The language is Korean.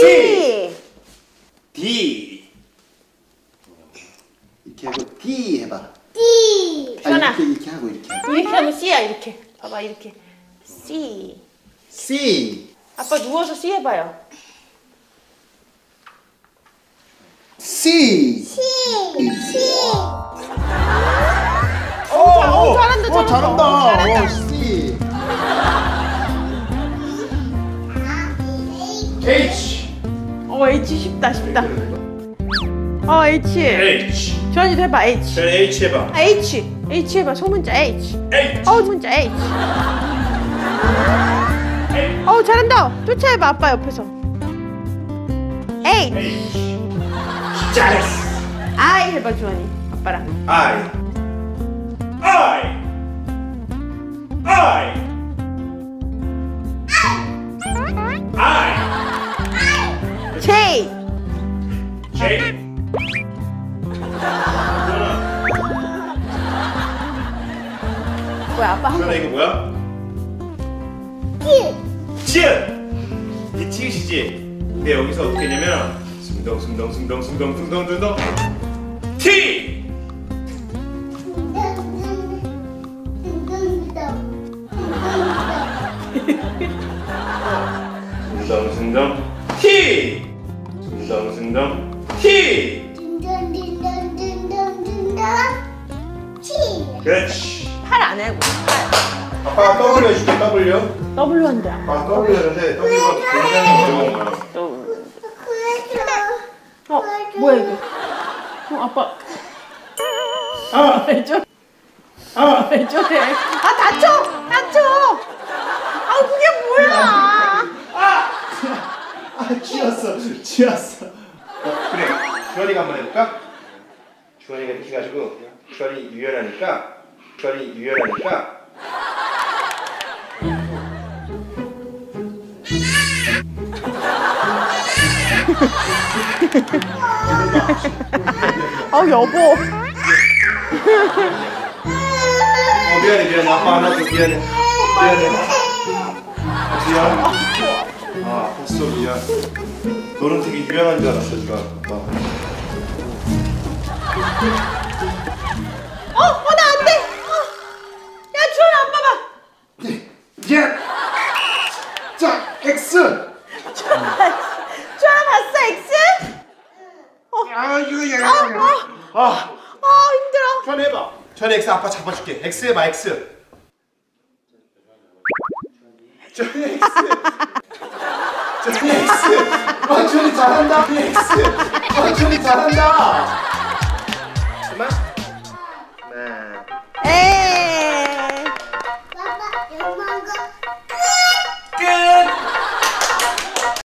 C D. 이렇게 하고 D 해봐. D. 현아. 이렇게 하고 이렇게. 이렇게 하면 C야 이렇게. 봐봐 이렇게. C. C. 아빠 누워서 C 해봐요. C. C. C. 오 잘한다. 오 잘한다. C. H. 오 H 쉽다 쉽다. 어 H. H. 주환이도 해봐 H. 주환이 H 해봐. H. H 해봐. 소문자 H. H. 어 소문자 H. 어 잘한다. 쫓아해봐 아빠 옆에서. H. H. 잘했어. I 해봐 주환이 아빠랑. I. J. J. 뭐야 아빠? 주환아 이거 뭐야? 치읓. 치읓. 이게 치읓이지. 근데 여기서 어떻게 했냐면. 숭덩숭덩숭덩숭덩숭덩 T 숭덩숭덩 T 숭덩숭덩 T 그렇지. 팔 안 해고 아빠가 W 해줄게. W W 한대. 아빠가 W 하는데 W가 굉장히 어려운 거야. 어 뭐야 이게? 어 아빠. 아 왜 저래? 아 왜 저래? 아 다쳐 다쳐. 아 그게 뭐야? 아 쥐었어 쥐었어. 그래 주환이가 한번 해볼까? 주환이가 이렇게 가지고 주환이 유연하니까 주환이 유연하니까. 아 여보. 어, 미안해 미안해 아빠 안 왔어 미안해 미안해 미안. 아 벌써 미안. 너는 되게 유연한 줄 알았어 지금. 나 안 돼. 야 주환아 아빠 봐. 예. 자 X. 힘들어. 주환이 해봐. 주환이 X 아빠 잡아줄게. X 해봐 X. 주환이 X. 주환이 X. 주환이 잘한다. X. 주환이 잘한다.